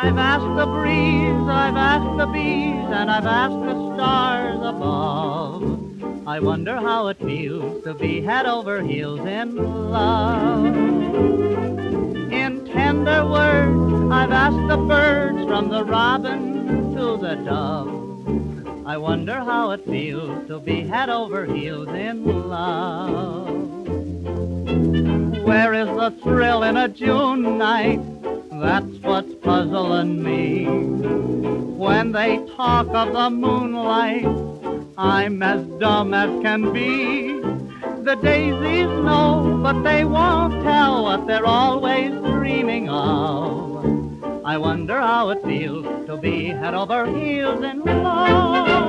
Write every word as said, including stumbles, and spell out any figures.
I've asked the breeze, I've asked the bees, and I've asked the stars above. I wonder how it feels to be head over heels in love. In tender words, I've asked the birds, from the robin to the dove. I wonder how it feels to be head over heels in love. Where is the thrill in a June night? That's what's puzzling me. When they talk of the moonlight, I'm as dumb as can be. The daisies know, but they won't tell what they're always dreaming of. I wonder how it feels to be head over heels in love.